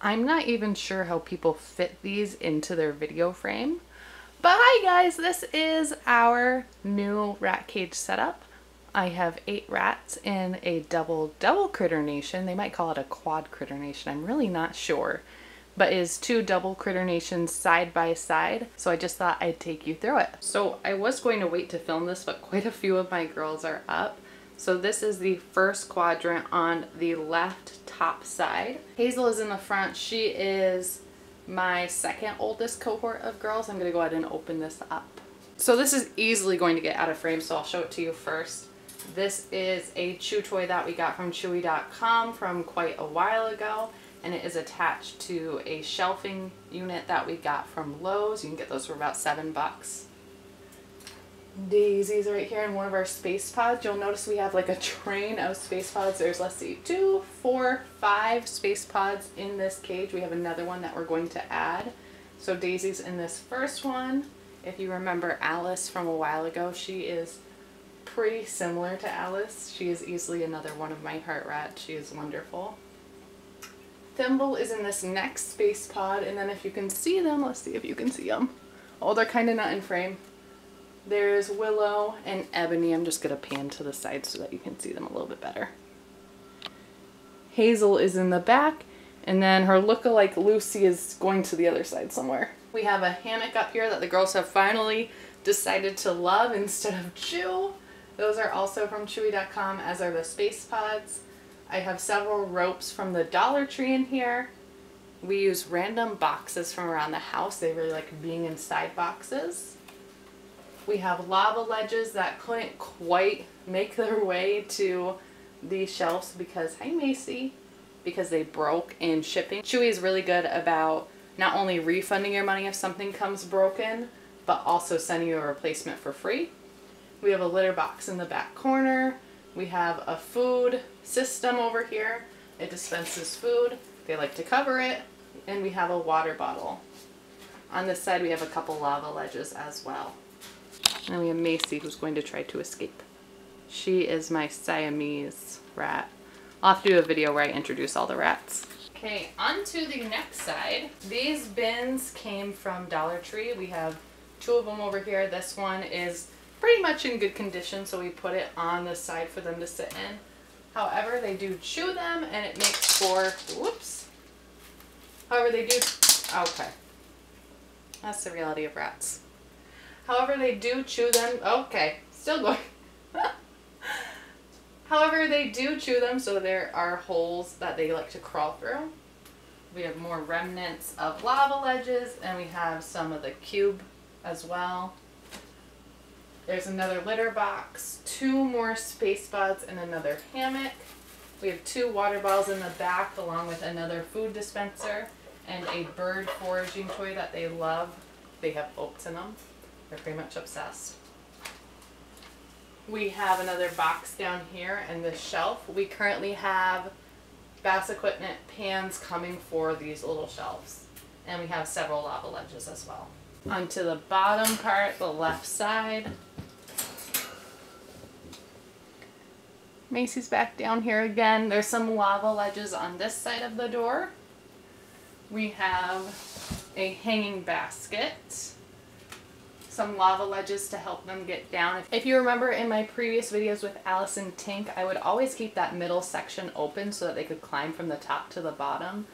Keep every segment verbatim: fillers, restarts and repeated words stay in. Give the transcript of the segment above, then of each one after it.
I'm not even sure how people fit these into their video frame. But hi guys, this is our new rat cage setup. I have eight rats in a double double Critter Nation. They might call it a quad Critter Nation, I'm really not sure. But it is two double Critter Nations side by side, so I just thought I'd take you through it. So I was going to wait to film this, but quite a few of my girls are up. So this is the first quadrant on the left top side. Hazel is in the front. She is my second oldest cohort of girls. I'm gonna go ahead and open this up. So this is easily going to get out of frame, so I'll show it to you first. This is a chew toy that we got from Chewy dot com from quite a while ago, and it is attached to a shelving unit that we got from Lowe's. You can get those for about seven bucks. Daisy's right here in one of our space pods. You'll notice we have like a train of space pods. There's, let's see, two, four, five space pods in this cage. We have another one that we're going to add. So Daisy's in this first one. If you remember Alice from a while ago, she is pretty similar to Alice. She is easily another one of my heart rats. She is wonderful. Thimble is in this next space pod, and then if you can see them, let's see if you can see them. Oh, they're kind of not in frame. There's Willow and Ebony. I'm just going to pan to the side so that you can see them a little bit better. Hazel is in the back, and then her lookalike Lucy is going to the other side somewhere. We have a hammock up here that the girls have finally decided to love instead of chew. Those are also from Chewy dot com, as are the space pods. I have several ropes from the Dollar Tree in here. We use random boxes from around the house. They really like being inside boxes. We have lava ledges that couldn't quite make their way to the shelves because, hi Macy, because they broke in shipping. Chewy is really good about not only refunding your money if something comes broken, but also sending you a replacement for free. We have a litter box in the back corner. We have a food system over here. It dispenses food. They like to cover it. And we have a water bottle. On this side, we have a couple lava ledges as well. And we have Macy, who's going to try to escape. She is my Siamese rat. I'll have to do a video where I introduce all the rats. Okay, on to the next side. These bins came from Dollar Tree. We have two of them over here. This one is pretty much in good condition, so we put it on the side for them to sit in. However, they do chew them, and it makes for, whoops. However, they do, okay. That's the reality of rats. However, they do chew them, okay, still going. However, they do chew them, so there are holes that they like to crawl through. We have more remnants of lava ledges, and we have some of the cube as well. There's another litter box, two more space pods, and another hammock. We have two water bottles in the back along with another food dispenser and a bird foraging toy that they love. They have oats in them. They're pretty much obsessed. We have another box down here and this shelf. We currently have Bass Equipment pans coming for these little shelves. And we have several lava ledges as well. Onto the bottom part, the left side. Macy's back down here again. There's some lava ledges on this side of the door. We have a hanging basket. Some lava ledges to help them get down. If you remember in my previous videos with Alice and Tink, I would always keep that middle section open so that they could climb from the top to the bottom.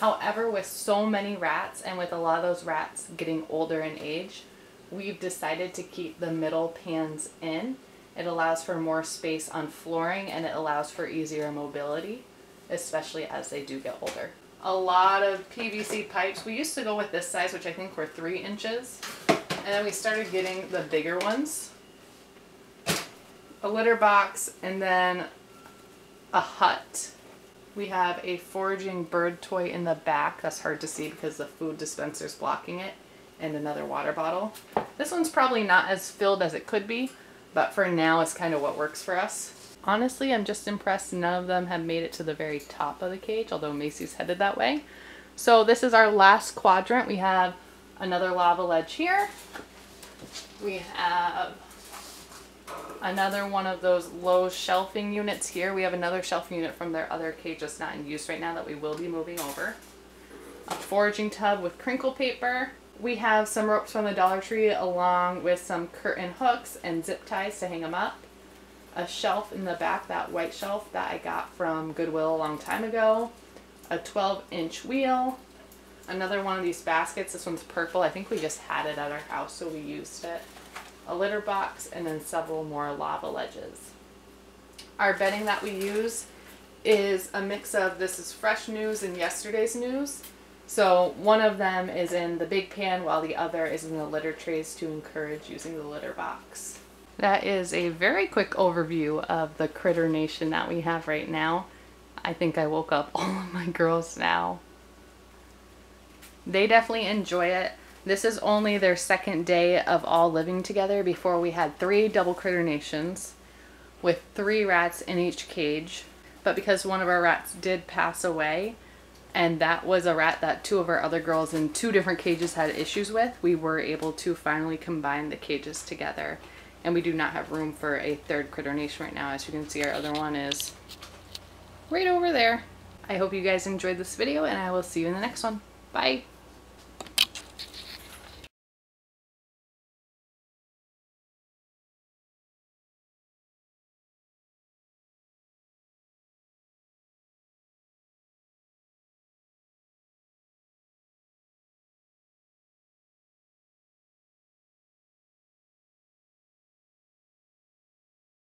However, with so many rats and with a lot of those rats getting older in age, we've decided to keep the middle pans in. It allows for more space on flooring, and it allows for easier mobility, especially as they do get older. A lot of P V C pipes. We used to go with this size, which I think were three inches. And then we started getting the bigger ones. A litter box, and then a hut. We have a foraging bird toy in the back. That's hard to see because the food dispenser is blocking it, and another water bottle. This one's probably not as filled as it could be, but for now it's kind of what works for us. Honestly, I'm just impressed none of them have made it to the very top of the cage, although Macy's headed that way. So this is our last quadrant. We have another lava ledge here. We have another one of those low shelving units here. We have another shelving unit from their other cage that's not in use right now that we will be moving over. a foraging tub with crinkle paper. We have some ropes from the Dollar Tree along with some curtain hooks and zip ties to hang them up. A shelf in the back, that white shelf that I got from Goodwill a long time ago. A twelve inch wheel. Another one of these baskets. This one's purple. I think we just had it at our house, so we used it. A litter box, and then several more lava ledges. Our bedding that we use is a mix of, this is fresh news and yesterday's news. So one of them is in the big pan while the other is in the litter trays to encourage using the litter box. That is a very quick overview of the Critter Nation that we have right now. I think I woke up all of my girls now. They definitely enjoy it. This is only their second day of all living together. Before, we had three double Critter Nations with three rats in each cage. But because one of our rats did pass away, and that was a rat that two of our other girls in two different cages had issues with, we were able to finally combine the cages together. And we do not have room for a third Critter Nation right now. As you can see, our other one is right over there. I hope you guys enjoyed this video, and I will see you in the next one. Bye.